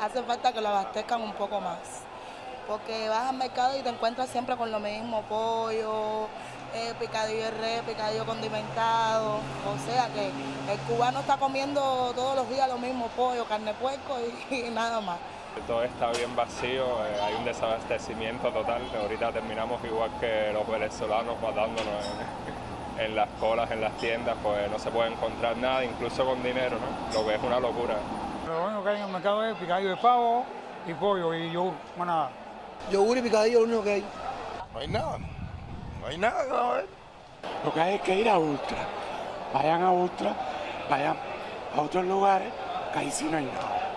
hace falta que lo abastezcan un poco más. Porque vas al mercado y te encuentras siempre con lo mismo, pollo, picadillo de res, picadillo condimentado. O sea que el cubano está comiendo todos los días lo mismo, pollo, carne, puerco y nada más. Todo está bien vacío, hay un desabastecimiento total. Ahorita terminamos igual que los venezolanos matándonos en las colas, en las tiendas, pues no se puede encontrar nada, incluso con dinero, ¿no? Lo que es una locura. Lo bueno que hay en el mercado es picadillo de pavo y pollo y yogur, más nada. Yogur y picadillo es lo único que hay. No hay nada, no hay nada que no hay. Lo que hay es que ir a ULTRA. Vayan a ULTRA, vayan a otros lugares que ahí sí no hay nada.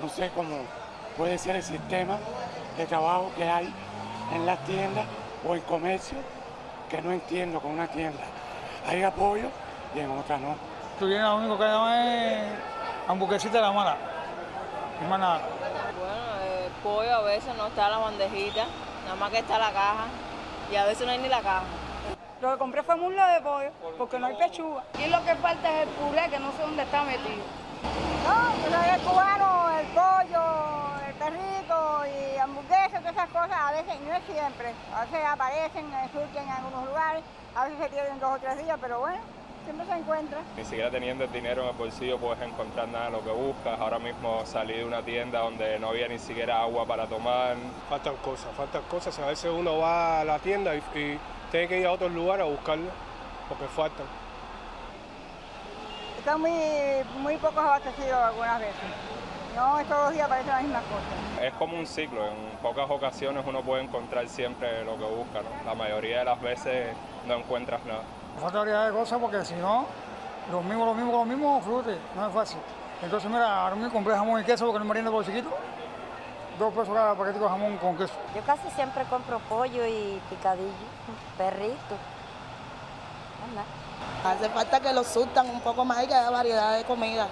No sé cómo puede ser el sistema de trabajo que hay en las tiendas o el comercio, que no entiendo con una tienda. Hay apoyo y en otra no. Tú vienes, lo único que hay es hamburguesita de la mala. No más nada. Pollo a veces no está la bandejita, nada más que está la caja, y a veces no hay ni la caja. Lo que compré fue muslo de pollo, porque no hay pechuga. Y lo que falta es el puré, que no sé dónde está metido. No, yo soy el cubano, el pollo, el carrito y hamburguesas, todas esas cosas, a veces, no es siempre. A veces aparecen, surgen en algunos lugares, a veces se pierden 2 o 3 días, pero bueno, siempre se encuentra. Ni siquiera teniendo el dinero en el bolsillo puedes encontrar nada de lo que buscas. Ahora mismo salí de una tienda donde no había ni siquiera agua para tomar. Faltan cosas, a veces uno va a la tienda y tiene que ir a otro lugar a buscarlas, porque faltan. Están muy pocos abastecidos algunas veces. No, estos 2 días aparecen las mismas cosas. Es como un ciclo, en pocas ocasiones uno puede encontrar siempre lo que busca, ¿no? La mayoría de las veces no encuentras nada. Falta variedad de cosas porque si no, lo mismo, frutas, no es fácil. Entonces mira, ahora mismo compré jamón y queso porque no me rindo por chiquito. 2 pesos cada paquete de jamón con queso. Yo casi siempre compro pollo y picadillo, perrito. Anda. Hace falta que lo surtan un poco más y que haya variedad de comida.